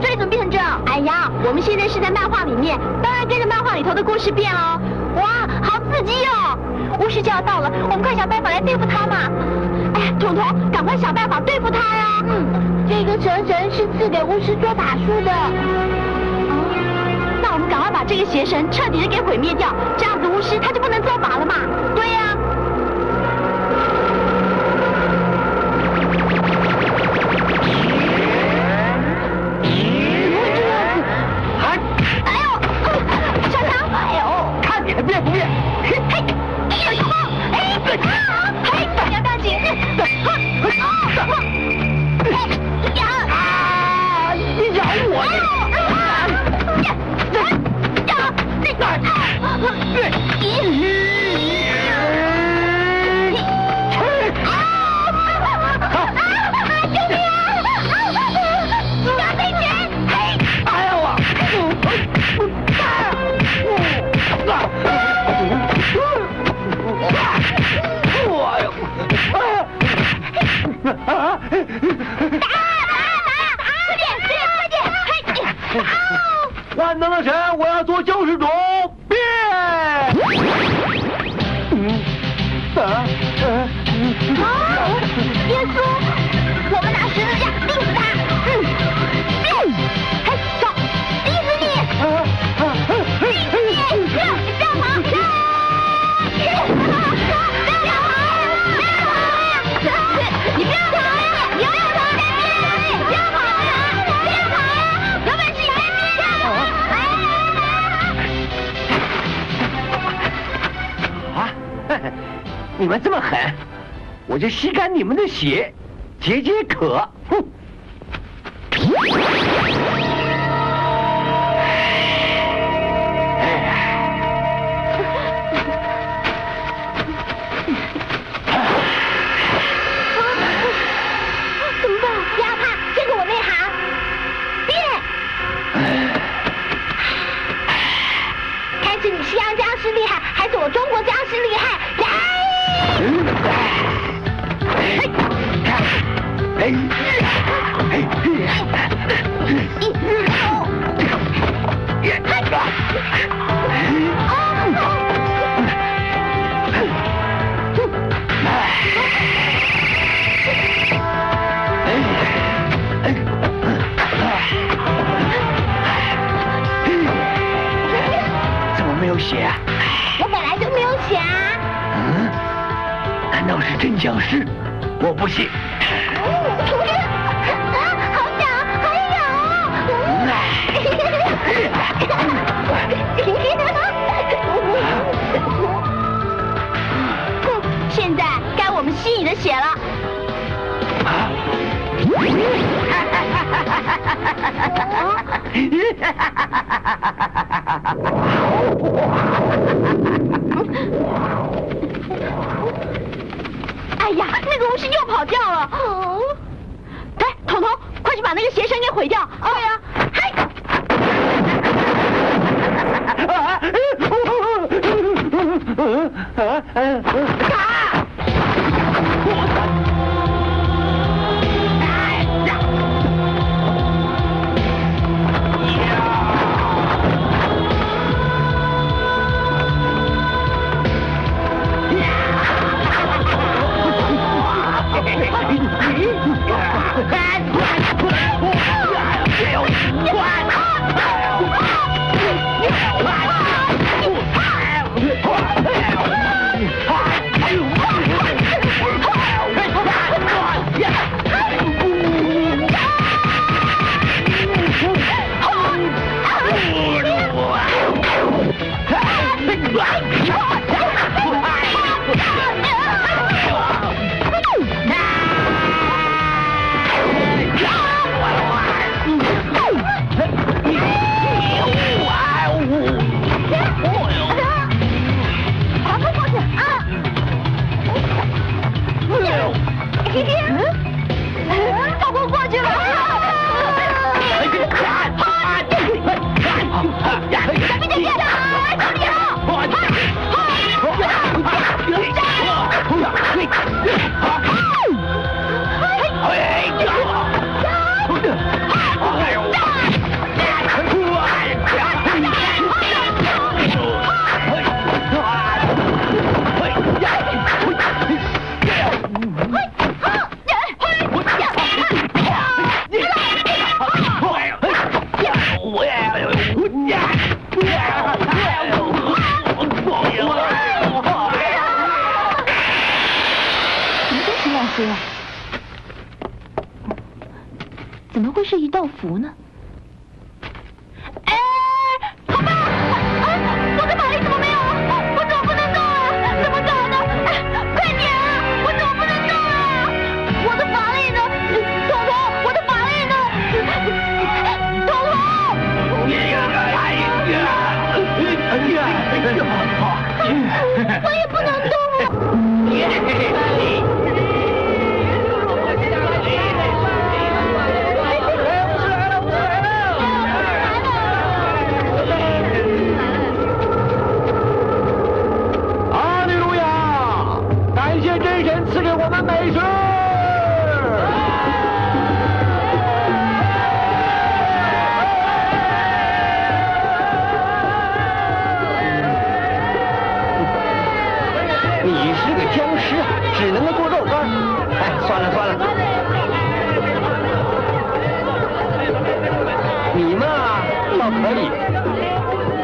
这里怎么变成这样？哎呀，我们现在是在漫画里面，当然跟着漫画里头的故事变了。哇，好刺激哦！巫师就要到了，我们快想办法来对付他嘛！哎呀，总头，赶快想办法对付他呀！嗯，这个绳绳是赐给巫师做法术的。 那我们赶快把这个邪神彻底的给毁灭掉，这样子巫师他就不能做法了嘛。对呀、啊。哎呦，小强，哎呦，看你还变不变？嘿，嘿，哎呦，哎，嘿，你要干紧！啊，你咬我！哎呦！ 快点！万能的神，我要做救世主。 耶稣，我们拿十字架钉死他！嗯，钉！嘿，走，钉死你！钉死你！让跑！让跑！你不要跑呀！你不要跑！不要跑呀！不要跑呀！有本事你再拼呀！啊！你们这么狠！ 我就吸干你们的血，解解渴。哼！怎么办？不要怕，这个我内行。变！看起你西洋僵尸厉害，还是我中国僵尸厉害？哎！ 怎么没有血啊？我本来就没有血啊！嗯，难道是真僵尸？我不信。 现在该我们吸你的血了。啊！哎呀，那个巫师又跑掉了。哎，彤彤，快去把那个邪神给毁掉。对呀。 啊！么会是一道符呢？哎，好棒！啊，我的宝丽怎么没有了？我怎么不能动啊？怎么搞的？快点啊！我怎么不能动啊？我的法力呢？彤彤，我的法力呢？彤彤！你呀，我也不能动啊！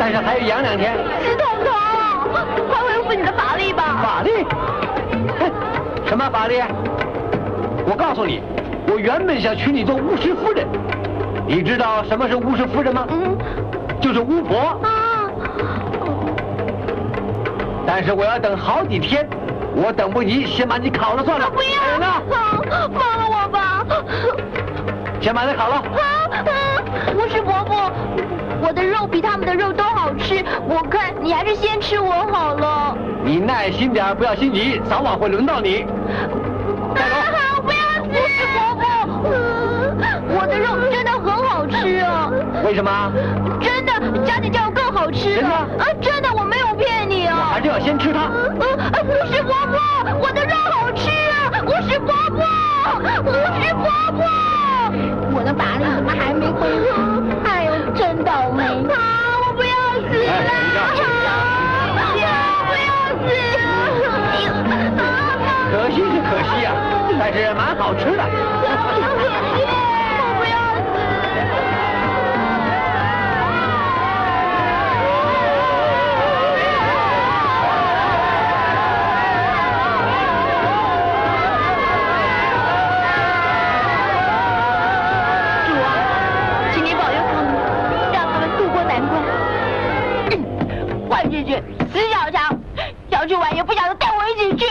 但是还要养2天。石彤彤，快恢复你的法力吧！法力？什么法力？我告诉你，我原本想娶你做巫师夫人。你知道什么是巫师夫人吗？嗯，就是巫婆。啊！但是我要等好几天，我等不及，先把你烤了算了。不要！放了我吧！先把它烤了。巫师伯伯。 我的肉比他们的肉都好吃，我看你还是先吃我好了。你耐心点，不要心急，早晚会轮到你。带走！啊，不要吃！我是伯伯，我的肉真的很好吃啊。为什么？真的，加点酱更好吃了。啊，真的，我没有骗你啊。我还是要先吃它。我是伯伯，我的肉好吃啊！我是伯伯，我是伯伯。我的法力怎么还没恢复？ 真倒霉！啊，我不要死了！啊，不要死！啊，可惜是可惜啊，但是蛮好吃的。我不要死！主啊，请你保佑他们。 换进去，死小强，想去玩也不想带我一起去。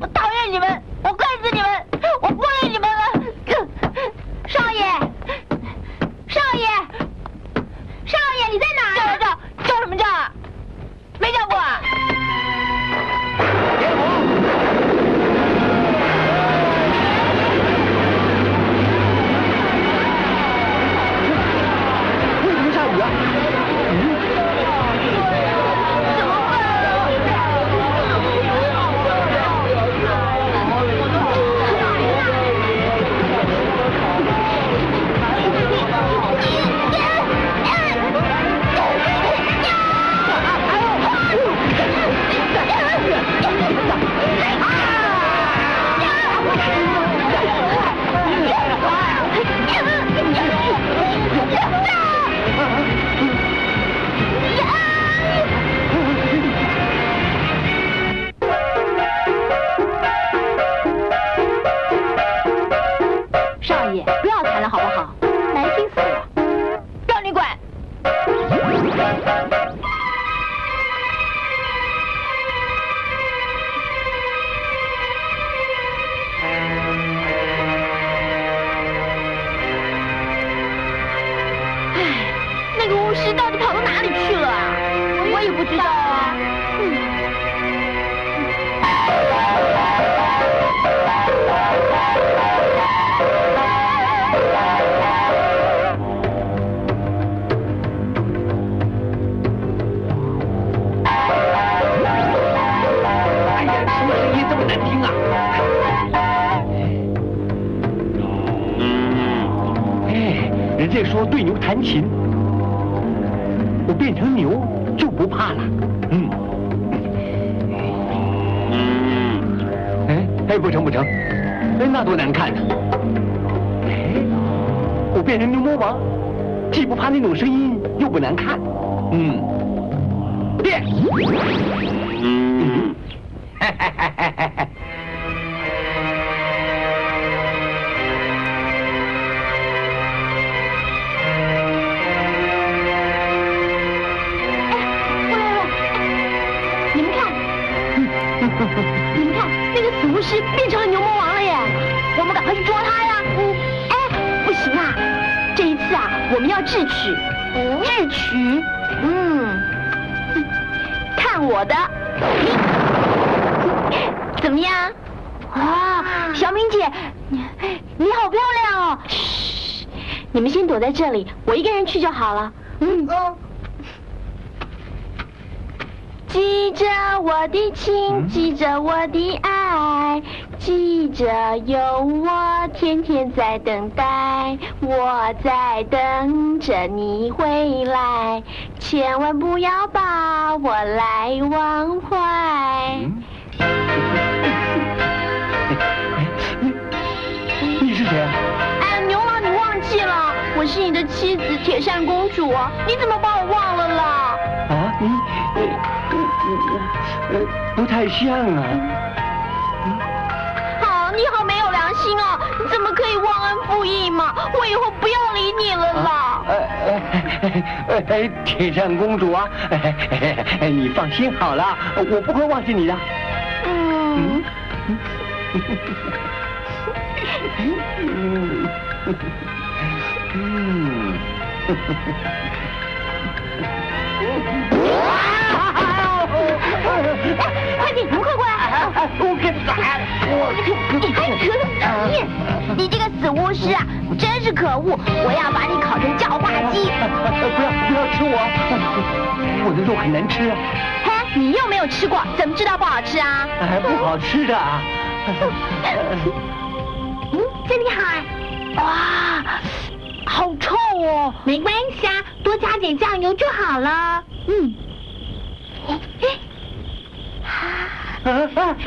我讨厌你们，我恨死你们，我不理你们了。少爷，少爷，少爷，你在哪儿？叫什么叫啊？没叫过啊？点火！为什么下雨啊？我们要智取。智取？看我的！怎么样？哇，小敏姐，你好漂亮哦！嘘，你们先躲在这里，我一个人去就好了。记着我的情，记着我的爱，记着有我天天在等待，我在等着你回来，千万不要把我来忘怀。你是谁啊？哎，牛郎，你忘记了，我是你的妻子铁扇公主，你怎么把我忘了啦？啊，不太像啊！好，你好没有良心哦！你怎么可以忘恩负义嘛？我以后不要理你了啦！铁扇公主啊，你放心好了，我不会忘记你的。快点，你们快过来！你这个死巫师啊，真是可恶！我要把你烤成叫花鸡！不要吃我！我的肉很难吃。嘿，你又没有吃过，怎么知道不好吃啊？不好吃的啊！真厉害！哇，好臭哦！没关系啊，多加点酱油就好了。好点，好点，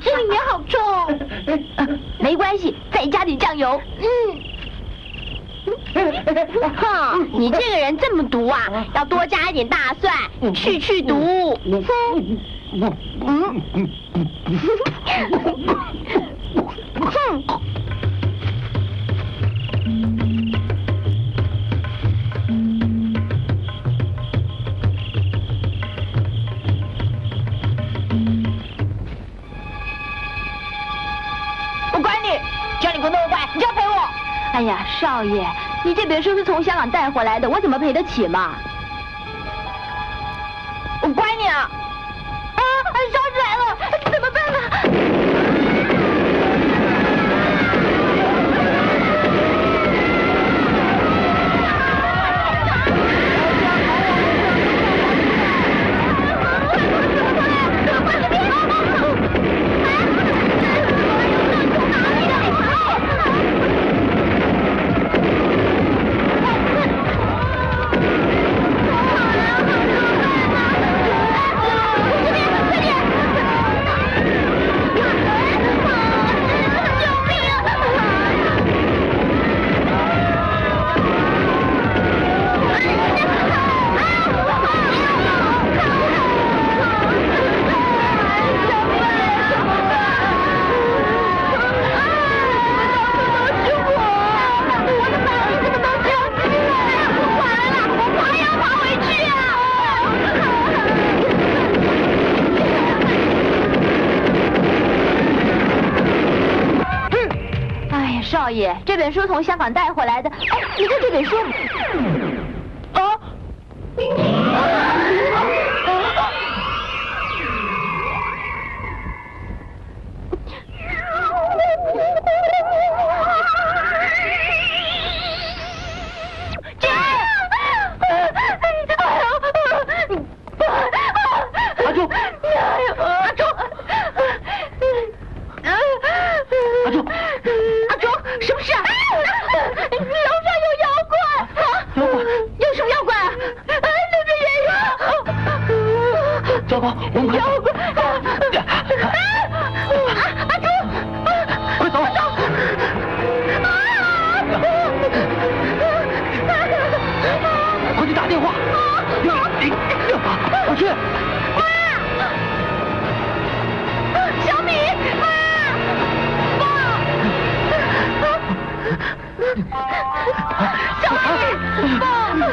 这里也好臭哦。没关系，再加点酱油。哼，你这个人这么毒啊！要多加一点大蒜，去毒。哎呀，少爷，你这别墅是从香港带回来的，我怎么赔得起嘛？我管你啊！啊，烧起来了，怎么办少爷，这本书从香港带回来的。哎，你看这本书。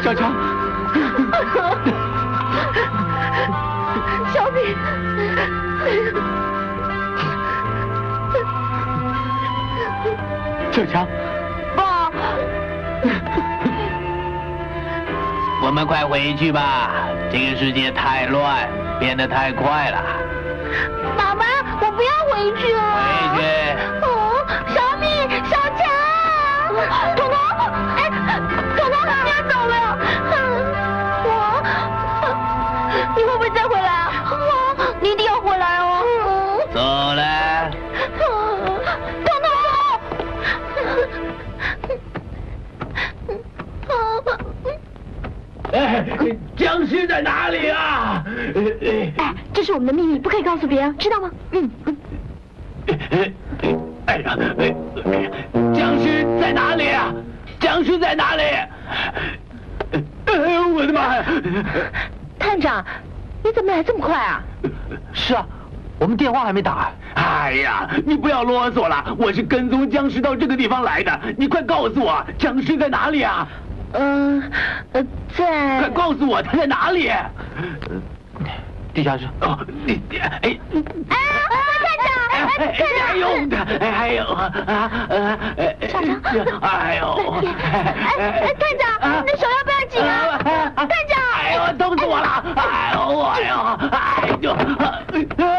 小强，爸。我们快回去吧，这个世界太乱，变得太快了。爸爸，我不要回去啊！回去。哦，小米、小强、彤彤，哎，彤彤，你要走了？我，你会不会再回来啊？我，你一定要回来哦！走了。彤彤。哎，僵尸在哪里啊？哎，这是我们的秘密，不可以告诉别人，知道吗？嗯。哎呀，僵尸在哪里啊？僵尸在哪里？我的妈呀！探长，你怎么来这么快啊？是啊，我们电话还没打。哎呀，你不要啰嗦了，我是跟踪僵尸到这个地方来的，你快告诉我僵尸在哪里啊？在。快告诉我他在哪里？地下室。哦，你哎。哎，还有的，还有小强，哎呦，哎，探长，你的手要不要紧啊？探长，哎呦，冻死我了，哎呦，哎呦，哎呦。